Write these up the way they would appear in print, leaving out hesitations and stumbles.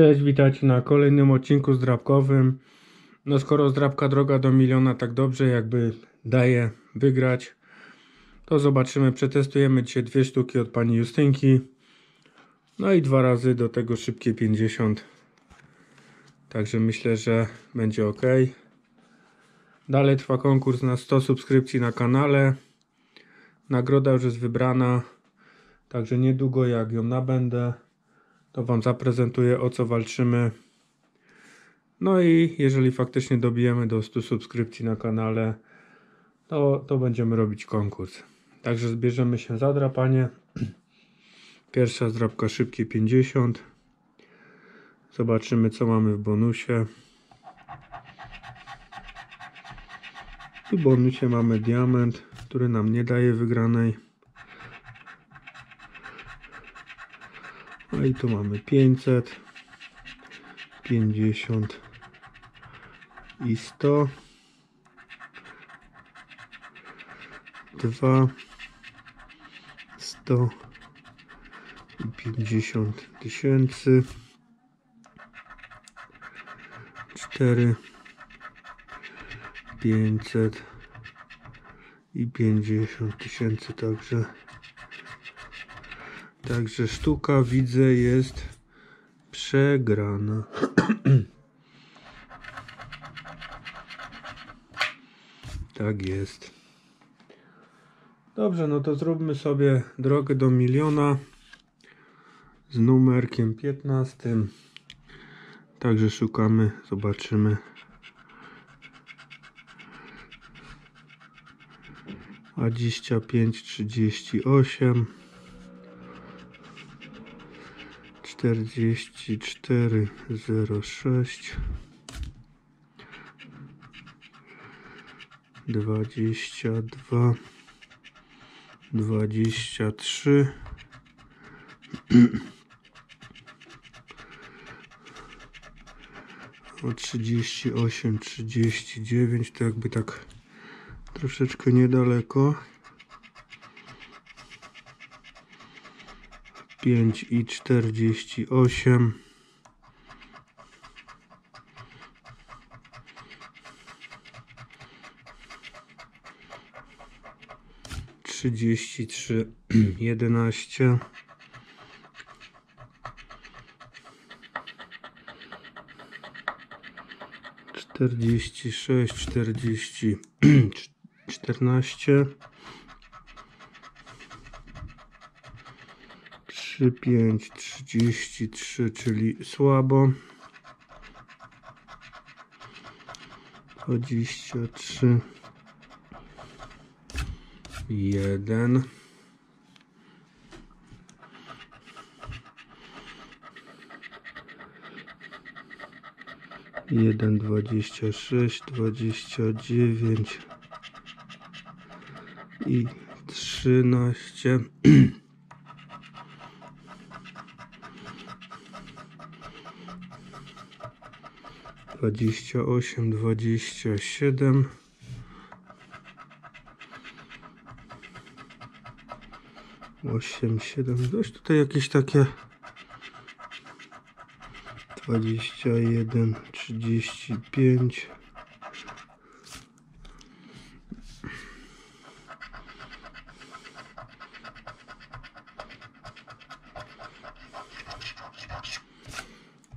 Cześć, witajcie na kolejnym odcinku zdrapkowym. No skoro zdrapka Droga do miliona tak dobrze jakby daje wygrać, to zobaczymy, przetestujemy dzisiaj dwie sztuki od pani Justynki. No i dwa razy do tego szybkie 50. Także myślę, że będzie ok. Dalej trwa konkurs na 100 subskrypcji na kanale. Nagroda już jest wybrana. Także niedługo jak ją nabędę, to wam zaprezentuję, o co walczymy. No i jeżeli faktycznie dobijemy do 100 subskrypcji na kanale, to będziemy robić konkurs. Także zbierzemy się za drapanie. Pierwsza zdrapka szybkie 50. Zobaczymy, co mamy w bonusie. W bonusie mamy diament, który nam nie daje wygranej. No i tu mamy 500, 50 i 100, 2, 100 i 50 tysięcy, 4, 500 i 50 tysięcy. Także sztuka, widzę, jest przegrana. Tak jest. Dobrze, no to zróbmy sobie drogę do miliona z numerkiem 15. Także szukamy, zobaczymy. Dwadzieścia 38. 4406 22 23 38 39, to jakby tak troszeczkę niedaleko. 5 i 48, 33 11, 46 40 14, 35, 33, czyli słabo. 23, 1, 1, 26, 29 i 13. 28, 27, 8, 7, dość tutaj jakieś takie 21, 35,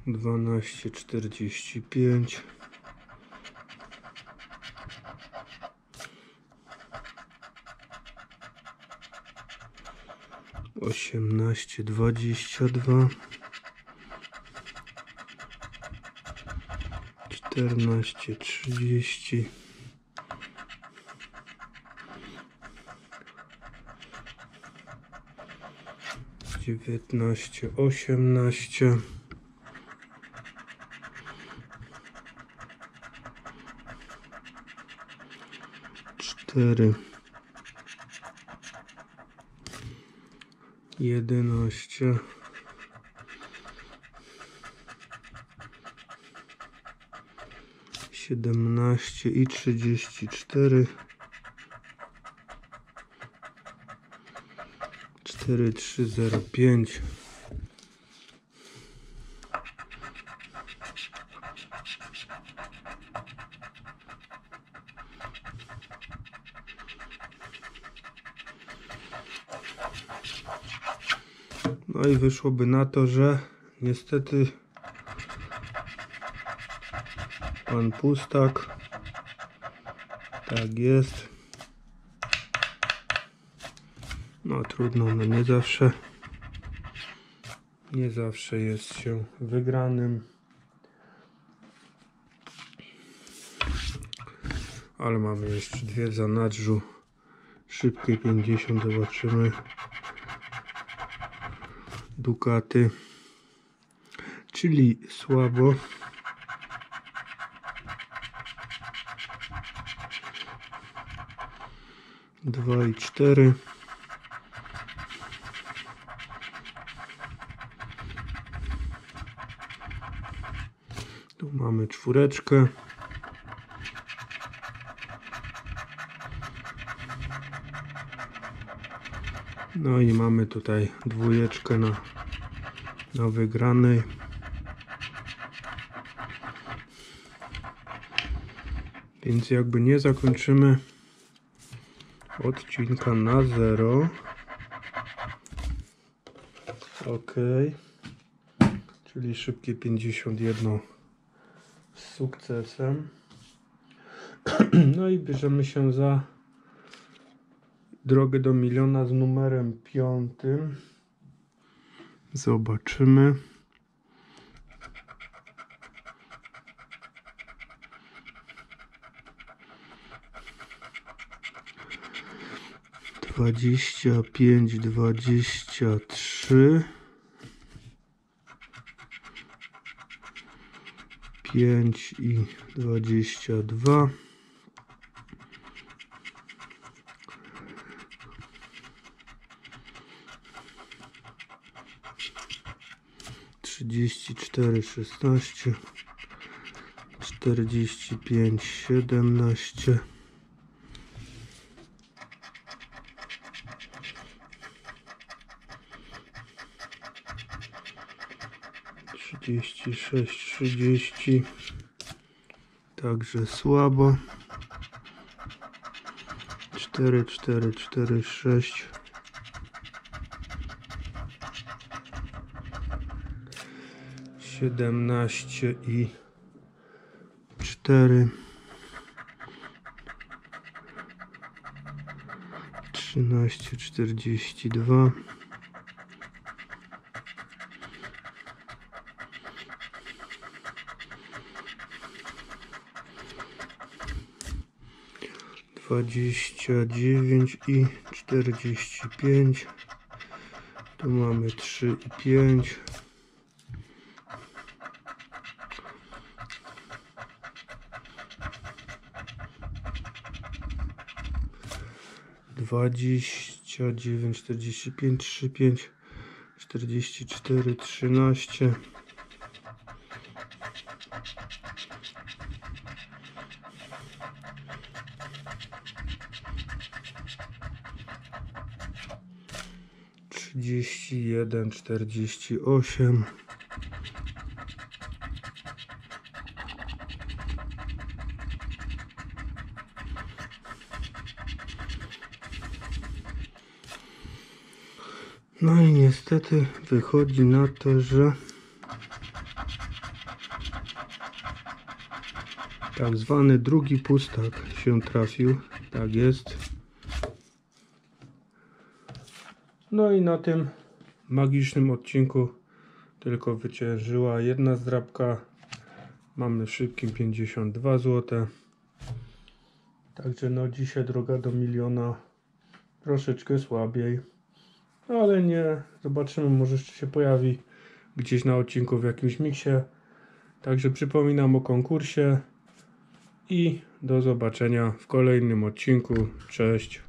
12, 45, 18, 22, 14, 30, 19, 18, 4, 11, 17 i 34, 4305, No i wyszłoby na to, że niestety pan pustak, tak jest. No trudno, no nie zawsze jest się wygranym. Ale mamy jeszcze dwie w zanadrzu. Szybkie 50, zobaczymy. Dukaty, czyli słabo. Dwa i cztery. Tu mamy czwóreczkę. No i mamy tutaj dwójeczkę na wygranej. Więc jakby nie zakończymy odcinka na 0. Ok. Czyli szybkie 51 z sukcesem. No i bierzemy się za Drogę do miliona z numerem 5. Zobaczymy. Dwadzieścia pięć, 23, 5 i 22. Czterdzieści cztery, 16, 45, 17. Trzydzieści sześć, 30. Także słabo. 4, 4, 4, 6. $17 i $4, 13, 42. $29 i $45. Tu mamy 3 i 5. 29, 45, 3, 5, 44, 13. 31, 48. No i niestety wychodzi na to, że tak zwany drugi pustak się trafił. Tak jest. No i na tym magicznym odcinku tylko wyciężyła jedna zdrapka. Mamy w szybkim 52 zł. Także no dzisiaj droga do miliona troszeczkę słabiej. Ale nie, zobaczymy, może jeszcze się pojawi gdzieś na odcinku w jakimś miksie. Także przypominam o konkursie i do zobaczenia w kolejnym odcinku. Cześć!